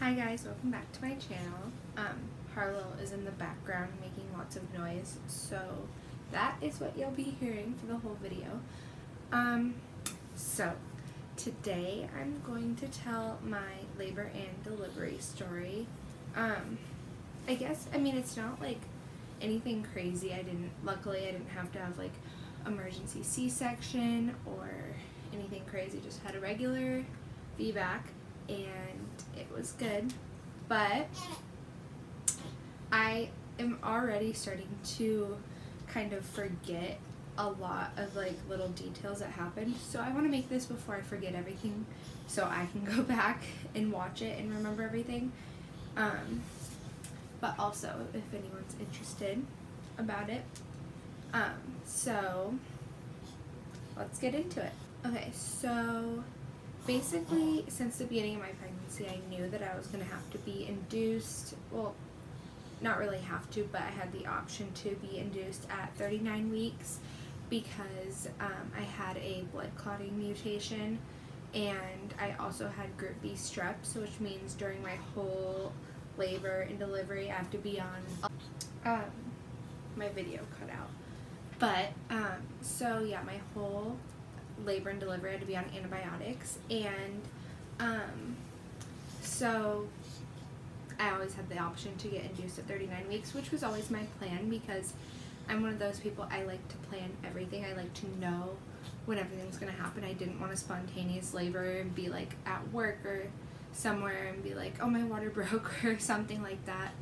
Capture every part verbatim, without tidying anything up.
Hi guys, welcome back to my channel. Um, Harlow is in the background making lots of noise, so that is what you'll be hearing for the whole video. Um, so today I'm going to tell my labor and delivery story. Um, I guess, I mean, it's not like anything crazy. I didn't, luckily I didn't have to have like emergency C-section or anything crazy, just had a regular V BAC. And it was good, but I am already starting to kind of forget a lot of like little details that happened, so I want to make this before I forget everything so I can go back and watch it and remember everything. Um, but also if anyone's interested about it, um, so let's get into it. Okay, so basically, since the beginning of my pregnancy, I knew that I was going to have to be induced, well, not really have to, but I had the option to be induced at thirty-nine weeks because um, I had a blood clotting mutation, and I also had group B strep, so which means during my whole labor and delivery, I have to be on um, my video cut out. But, um, so yeah, my whole labor and delivery I had to be on antibiotics, and um, so I always had the option to get induced at thirty-nine weeks, which was always my plan because I'm one of those people, I like to plan everything. I like to know when everything's going to happen. I didn't want a spontaneous labor and be like at work or somewhere and be like, oh, my water broke or something like that.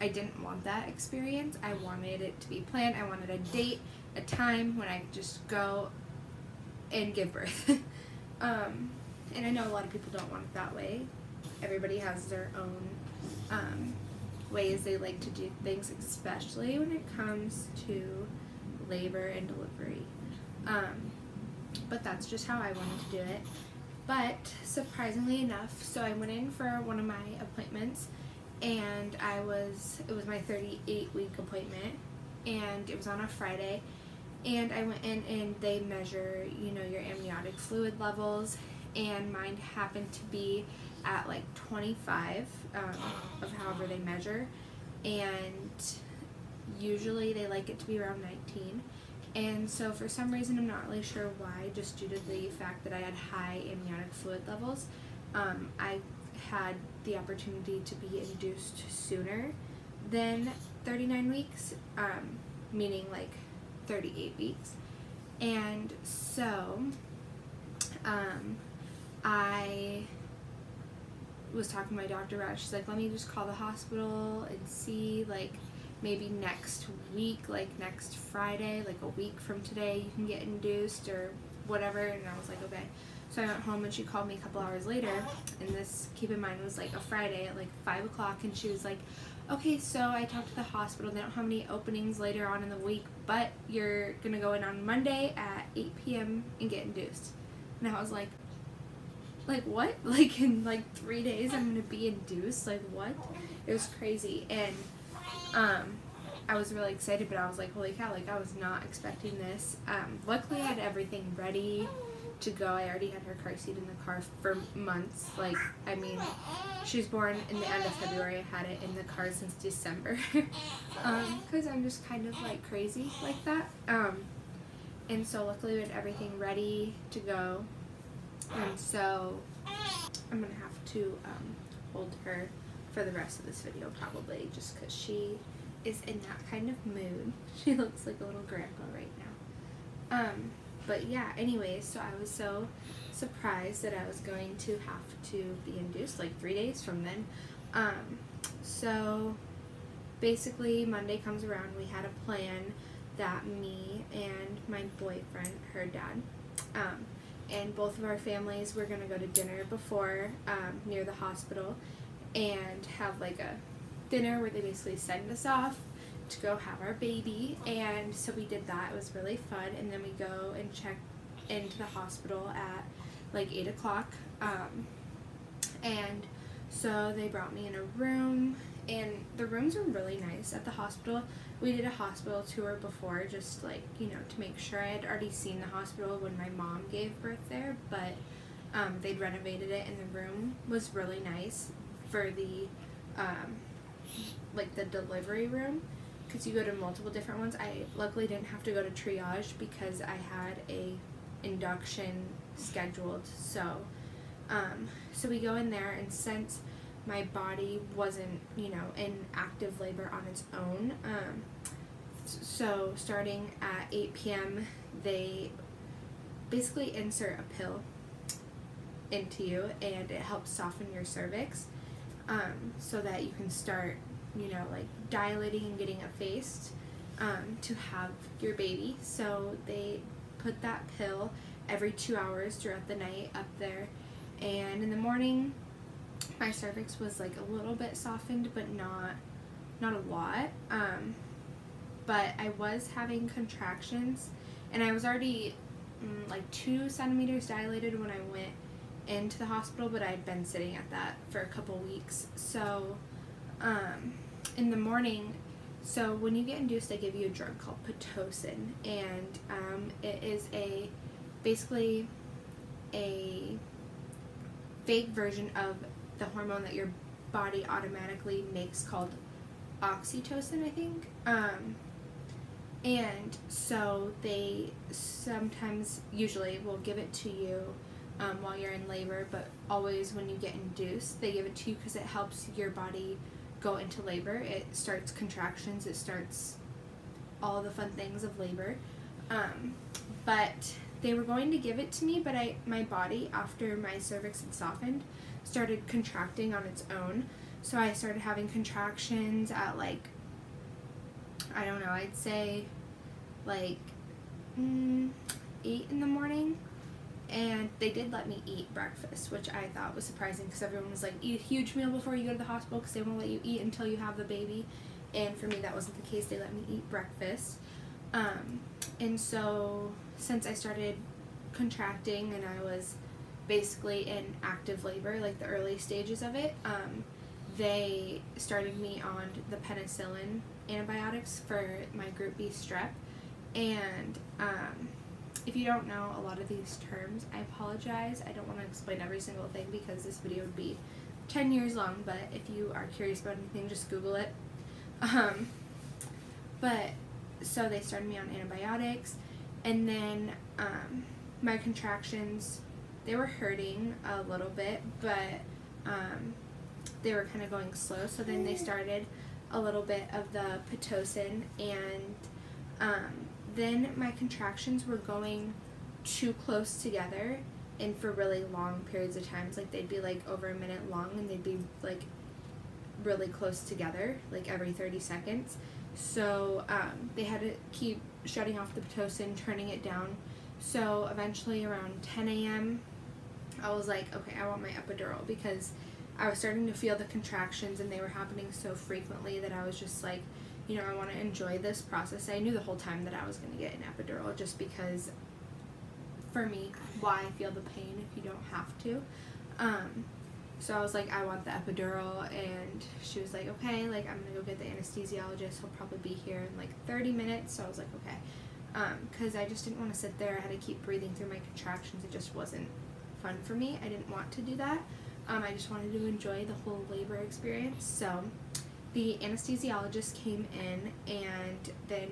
I didn't want that experience. I wanted it to be planned. I wanted a date, a time when I could just go and give birth. um, and I know a lot of people don't want it that way. Everybody has their own um, ways they like to do things, especially when it comes to labor and delivery. Um, but that's just how I wanted to do it. But surprisingly enough, so I went in for one of my appointments, and I was, it was my thirty-eight week appointment, and it was on a Friday. And I went in and they measure, you know, your amniotic fluid levels, and mine happened to be at like twenty-five um, of however they measure, and usually they like it to be around nineteen. And so for some reason, I'm not really sure why, just due to the fact that I had high amniotic fluid levels, um, I had the opportunity to be induced sooner than thirty-nine weeks, um, meaning like thirty-eight weeks. And so um, I was talking to my doctor about it. She's like, let me just call the hospital and see, like, maybe next week, like next Friday, like a week from today, you can get induced or whatever. And I was like, okay. So I went home and she called me a couple hours later, and this, keep in mind, was like a Friday at like five o'clock, and she was like, okay, so I talked to the hospital, they don't have any openings later on in the week, but you're gonna go in on Monday at eight p m and get induced. And I was like, like what? Like in like three days I'm gonna be induced? Like what? It was crazy. And um, I was really excited, but I was like, holy cow, like I was not expecting this. Um, luckily I had everything ready to go. I already had her car seat in the car for months. Like, I mean, she was born in the end of February. I had it in the car since December because um, I'm just kind of like crazy like that. Um, and so luckily we had everything ready to go, and so I'm gonna have to um, hold her for the rest of this video probably, just because she is in that kind of mood. She looks like a little grandpa right now. Um, But yeah, anyways, so I was so surprised that I was going to have to be induced like three days from then. Um, so basically Monday comes around, we had a plan that me and my boyfriend, her dad, um, and both of our families were going to go to dinner before um, near the hospital and have like a dinner where they basically send us off to go have our baby. And so we did that. It was really fun. And then we go and check into the hospital at like eight o'clock, um, and so they brought me in a room, and the rooms are really nice at the hospital. We did a hospital tour before, just like, you know, to make sure. I had already seen the hospital when my mom gave birth there, but um, they'd renovated it, and the room was really nice for the um, like the delivery room, because you go to multiple different ones. I luckily didn't have to go to triage because I had a induction scheduled. So um, so we go in there, and since my body wasn't, you know, in active labor on its own, um, so starting at eight p m they basically insert a pill into you, and it helps soften your cervix um, so that you can start, you know, like dilating and getting effaced um, to have your baby. So they put that pill every two hours throughout the night up there, and in the morning my cervix was like a little bit softened, but not not a lot. Um, but I was having contractions, and I was already mm, like two centimeters dilated when I went into the hospital, but I'd been sitting at that for a couple weeks. So um, in the morning, so when you get induced, they give you a drug called Pitocin, and um, it is a basically a fake version of the hormone that your body automatically makes called oxytocin, I think. Um, and so they sometimes, usually, will give it to you um, while you're in labor, but always when you get induced, they give it to you because it helps your body go into labor. It starts contractions, it starts all the fun things of labor. Um, but they were going to give it to me, but I, my body, after my cervix had softened, started contracting on its own. So I started having contractions at, like, I don't know, I'd say like mm, eight in the morning. And they did let me eat breakfast, which I thought was surprising because everyone was like, eat a huge meal before you go to the hospital because they won't let you eat until you have the baby. And for me, that wasn't the case. They let me eat breakfast. Um, and so since I started contracting and I was basically in active labor, like the early stages of it, um, they started me on the penicillin antibiotics for my group B strep. And um, if you don't know a lot of these terms, I apologize. I don't want to explain every single thing because this video would be ten years long, but if you are curious about anything, just Google it. Um, but so they started me on antibiotics, and then um, my contractions, they were hurting a little bit, but um, they were kind of going slow. So then they started a little bit of the Pitocin, and um, then my contractions were going too close together and for really long periods of times. Like, they'd be like over a minute long, and they'd be like really close together, like every thirty seconds. So um, they had to keep shutting off the Pitocin, turning it down. So eventually around ten a m I was like, okay, I want my epidural, because I was starting to feel the contractions and they were happening so frequently that I was just like, you know, I want to enjoy this process. I knew the whole time that I was going to get an epidural, just because, for me, why feel the pain if you don't have to? Um, so I was like, I want the epidural, and she was like, okay, like, I'm going to go get the anesthesiologist. He'll probably be here in like thirty minutes. So I was like, okay, because um, I just didn't want to sit there. I had to keep breathing through my contractions. It just wasn't fun for me. I didn't want to do that. Um, I just wanted to enjoy the whole labor experience. So the anesthesiologist came in, and then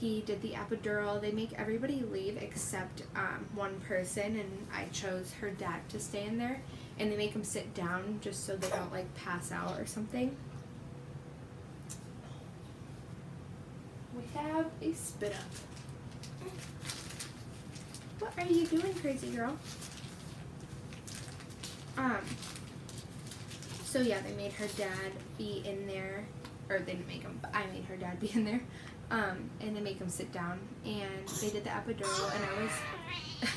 he did the epidural. They make everybody leave except um, one person, and I chose her dad to stay in there, and they make him sit down just so they don't, like, pass out or something. We have a spit up. What are you doing, crazy girl? Um, so yeah, they made her dad be in there, or they didn't make him, but I made her dad be in there, um, and they make him sit down, and they did the epidural, and I was,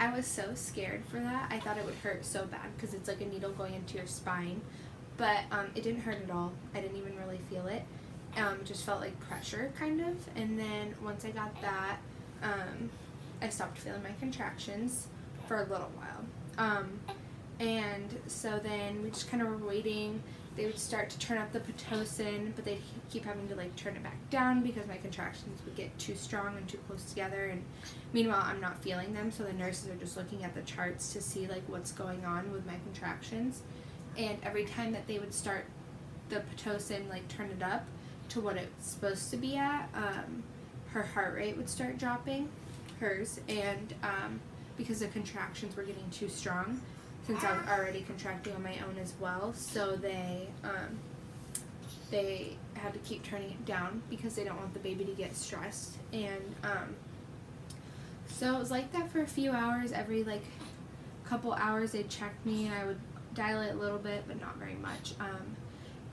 I was so scared for that. I thought it would hurt so bad, because it's like a needle going into your spine, but, um, it didn't hurt at all. I didn't even really feel it, um, it just felt like pressure, kind of, and then once I got that, um, I stopped feeling my contractions for a little while, um, and so then we just kind of were waiting. They would start to turn up the Pitocin, but they'd keep having to, like, turn it back down because my contractions would get too strong and too close together. And meanwhile, I'm not feeling them, so the nurses are just looking at the charts to see, like, what's going on with my contractions. and every time that they would start the Pitocin, like turn it up to what it's supposed to be at, um, her heart rate would start dropping, hers, and um, because the contractions were getting too strong, since I was already contracting on my own as well, so they um, they had to keep turning it down because they don't want the baby to get stressed. And um, so it was like that for a few hours. Every like couple hours they'd check me and I would dial it a little bit, but not very much. Um,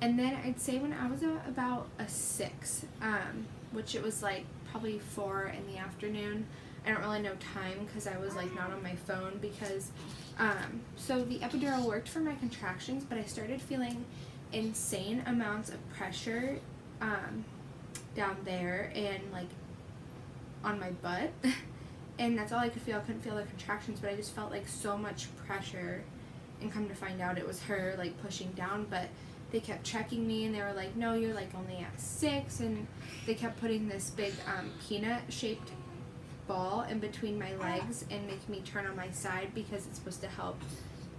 and then I'd say when I was about a six, um, which it was like probably four in the afternoon, I don't really know time because I was like not on my phone, because um, so the epidural worked for my contractions, but I started feeling insane amounts of pressure um, down there and like on my butt and that's all I could feel. I couldn't feel the contractions, but I just felt like so much pressure, and come to find out it was her like pushing down. But they kept checking me and they were like, no, you're like only at six, and they kept putting this big um, peanut shaped ball in between my legs and make me turn on my side because it's supposed to help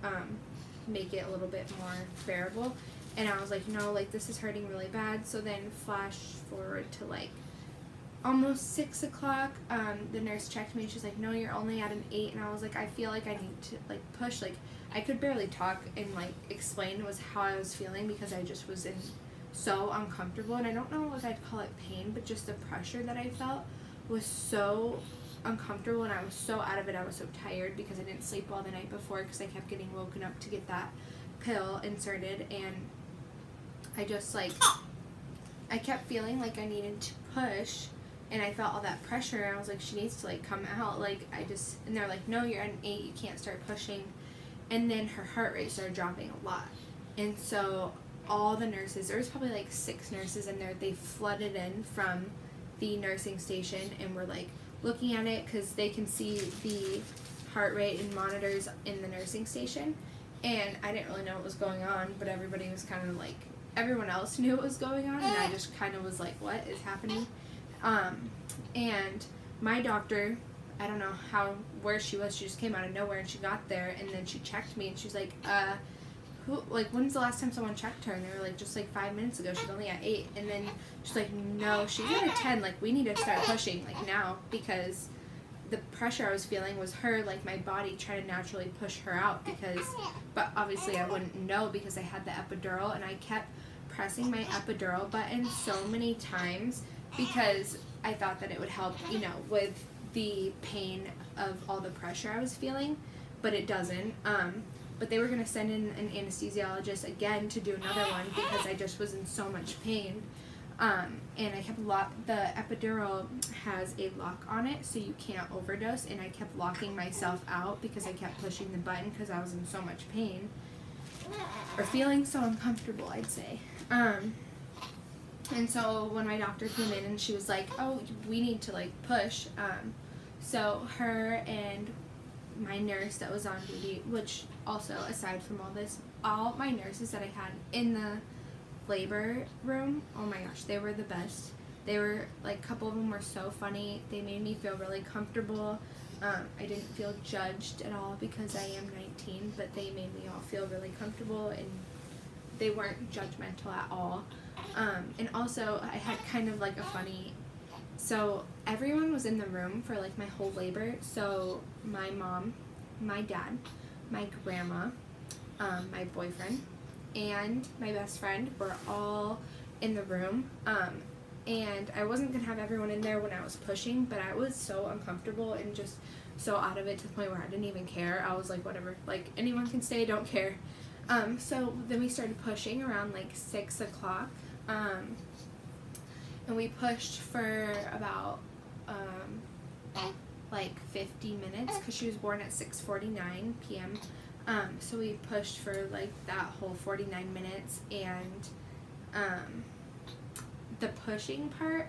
um, make it a little bit more bearable. And I was like, no, like this is hurting really bad. So then flash forward to like almost six o'clock, um, the nurse checked me and she's like, no, you're only at an eight. And I was like, I feel like I need to like push. Like I could barely talk and like explain was how I was feeling because I just was in so uncomfortable, and I don't know if I'd call it pain, but just the pressure that I felt was so uncomfortable, and I was so out of it. I was so tired because I didn't sleep well the night before because I kept getting woken up to get that pill inserted, and I just like I kept feeling like I needed to push, and I felt all that pressure, and I was like, she needs to like come out, like I just, and they're like, no, you're at an eight, you can't start pushing. And then her heart rate started dropping a lot, and so all the nurses, there was probably like six nurses in there, they flooded in from the nursing station and we're like looking at it because they can see the heart rate and monitors in the nursing station, and I didn't really know what was going on, but everybody was kind of like, everyone else knew what was going on, and I just kind of was like, what is happening? Um, and my doctor, I don't know how, where she was, she just came out of nowhere and she got there, and then she checked me and she's like, uh who, like, when's the last time someone checked her? And they were like, just like five minutes ago, she's only at eight. And then she's like, no, she's at a ten, like, we need to start pushing, like, now, because the pressure I was feeling was her, like, my body trying to naturally push her out, because, but obviously I wouldn't know because I had the epidural, and I kept pressing my epidural button so many times because I thought that it would help, you know, with the pain of all the pressure I was feeling, but it doesn't. Um, But they were going to send in an anesthesiologist again to do another one because I just was in so much pain. Um, and I kept lock. The epidural has a lock on it so you can't overdose, and I kept locking myself out because I kept pushing the button because I was in so much pain. Or feeling so uncomfortable, I'd say. Um, and so when my doctor came in and she was like, oh, we need to like push. Um, so her and my nurse that was on duty, which also, aside from all this, all my nurses that I had in the labor room, oh my gosh, they were the best. They were, like, a couple of them were so funny. They made me feel really comfortable. Um, I didn't feel judged at all because I am nineteen, but they made me all feel really comfortable, and they weren't judgmental at all. Um, and also, I had kind of, like, a funny... So everyone was in the room for like my whole labor, so my mom, my dad, my grandma, um, my boyfriend, and my best friend were all in the room, um, and I wasn't going to have everyone in there when I was pushing, but I was so uncomfortable and just so out of it to the point where I didn't even care. I was like, whatever, like anyone can stay, don't care. Um, so then we started pushing around like six o'clock. Um, And we pushed for about, um, like, fifty minutes, because she was born at six forty-nine p m Um, so we pushed for, like, that whole forty-nine minutes, and um, the pushing part,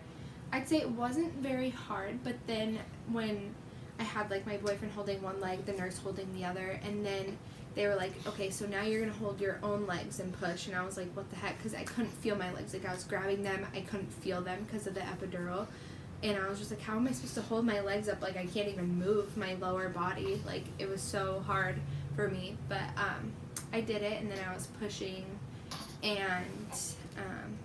I'd say it wasn't very hard, but then when I had, like, my boyfriend holding one leg, the nurse holding the other, and then they were like, okay, so now you're going to hold your own legs and push. And I was like, what the heck? Because I couldn't feel my legs. Like, I was grabbing them. I couldn't feel them because of the epidural. And I was just like, how am I supposed to hold my legs up? Like, I can't even move my lower body. Like, it was so hard for me. But um, I did it, and then I was pushing, and um,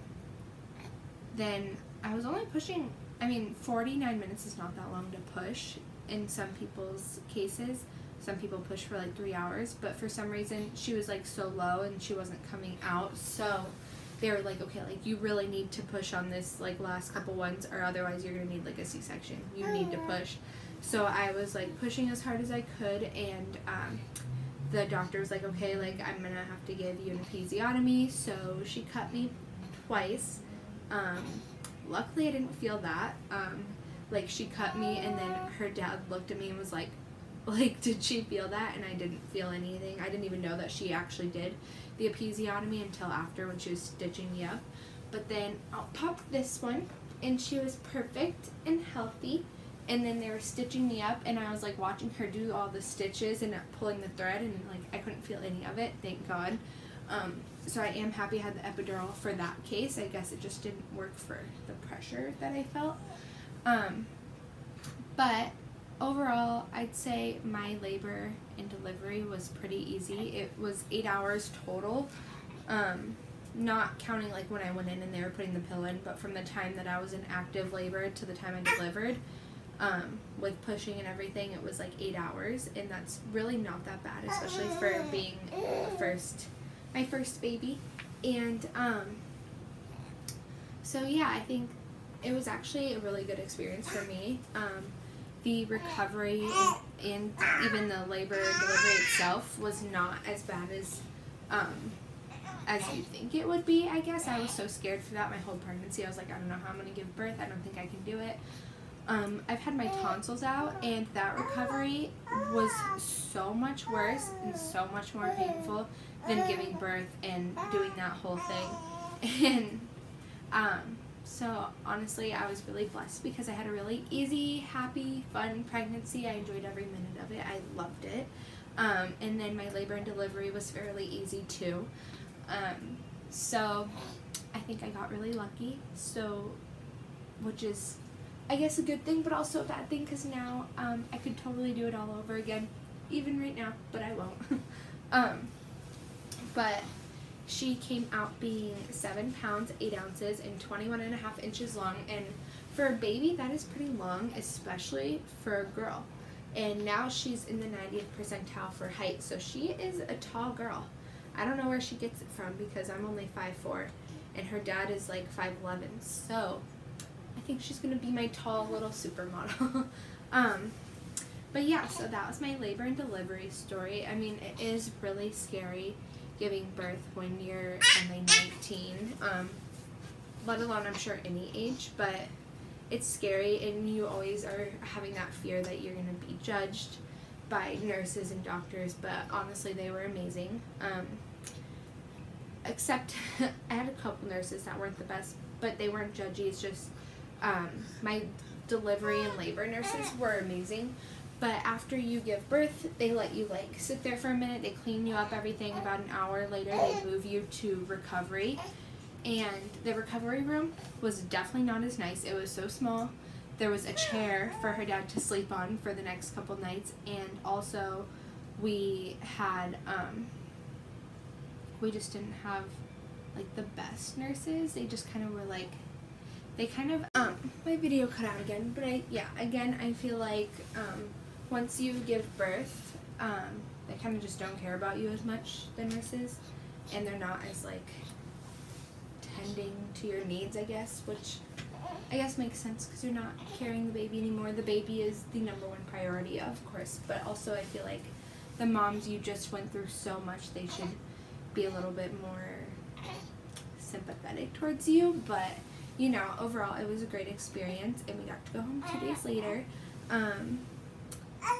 then I was only pushing, I mean, forty-nine minutes is not that long to push in some people's cases. Some people push for like three hours, but for some reason she was like so low and she wasn't coming out, so they were like, okay, like you really need to push on this like last couple ones, or otherwise you're gonna need like a C-section. You need to push. So I was like pushing as hard as I could, and um, the doctor was like, okay, like I'm gonna have to give you an episiotomy. So she cut me twice. Um, luckily I didn't feel that. Um, like she cut me, and then her dad looked at me and was like, like did she feel that? And I didn't feel anything. I didn't even know that she actually did the episiotomy until after, when she was stitching me up. But then I'll pop this one, and she was perfect and healthy, and then they were stitching me up, and I was like watching her do all the stitches and pulling the thread, and like I couldn't feel any of it, thank God. Um, so I am happy I had the epidural for that case. I guess it just didn't work for the pressure that I felt. Um, but overall, I'd say my labor and delivery was pretty easy. It was eight hours total, um, not counting like when I went in and they were putting the pill in, but from the time that I was in active labor to the time I delivered, um, with pushing and everything, it was like eight hours, and that's really not that bad, especially for being the first, my first baby. And um, so yeah, I think it was actually a really good experience for me. Um, The recovery and, and even the labor and delivery itself was not as bad as um, as you think it would be, I guess. I was so scared for that my whole pregnancy. I was like, I don't know how I'm going to give birth. I don't think I can do it. Um, I've had my tonsils out, and that recovery was so much worse and so much more painful than giving birth and doing that whole thing. And um, so honestly, I was really blessed because I had a really easy, happy, fun pregnancy. I enjoyed every minute of it. I loved it. Um, and then my labor and delivery was fairly easy too. Um, so I think I got really lucky. So, which is, I guess, a good thing, but also a bad thing, because now um, I could totally do it all over again, even right now, but I won't. um, but. She came out being seven pounds, eight ounces, and twenty-one and a half inches long. And for a baby, that is pretty long, especially for a girl. And now she's in the ninetieth percentile for height, so she is a tall girl. I don't know where she gets it from, because I'm only five foot four, and her dad is like five eleven. So I think she's going to be my tall little supermodel. um, but yeah, so that was my labor and delivery story. I mean, it is really scary giving birth when you're only nineteen, um, let alone I'm sure any age, but it's scary, and you always are having that fear that you're going to be judged by nurses and doctors, but honestly they were amazing, um, except I had a couple nurses that weren't the best, but they weren't judgy. It's just um, my delivery and labor nurses were amazing. But after you give birth, they let you like sit there for a minute, they clean you up, everything. About an hour later, they move you to recovery. And the recovery room was definitely not as nice. It was so small. There was a chair for her dad to sleep on for the next couple nights. And also, we had, um, we just didn't have like the best nurses. They just kind of were like, they kind of, um, my video cut out again, but I, yeah, again, I feel like, um, once you give birth, um, they kind of just don't care about you as much, the nurses, and they're not as, like, tending to your needs, I guess, which I guess makes sense, because you're not carrying the baby anymore. The baby is the number one priority, of course, but also I feel like the moms you just went through so much, they should be a little bit more sympathetic towards you, but, you know, overall, it was a great experience, and we got to go home two days later, um...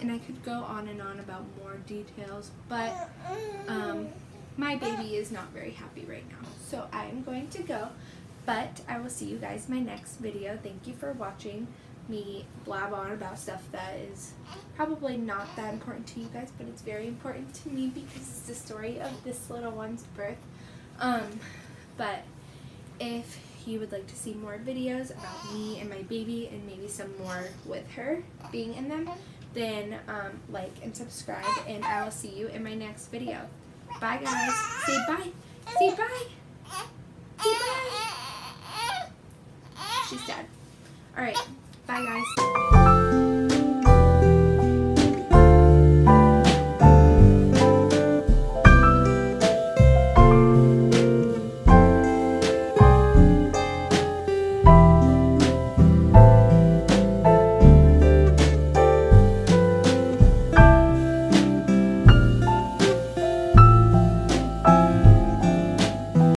and I could go on and on about more details, but um, my baby is not very happy right now, so I am going to go, but I will see you guys in my next video. Thank you for watching me blab on about stuff that is probably not that important to you guys, but it's very important to me because it's the story of this little one's birth. Um, but if you would like to see more videos about me and my baby, and maybe some more with her being in them, then um, like and subscribe, and I will see you in my next video. Bye, guys. Say bye. Say bye. Say bye. She's dead. All right. Bye, guys.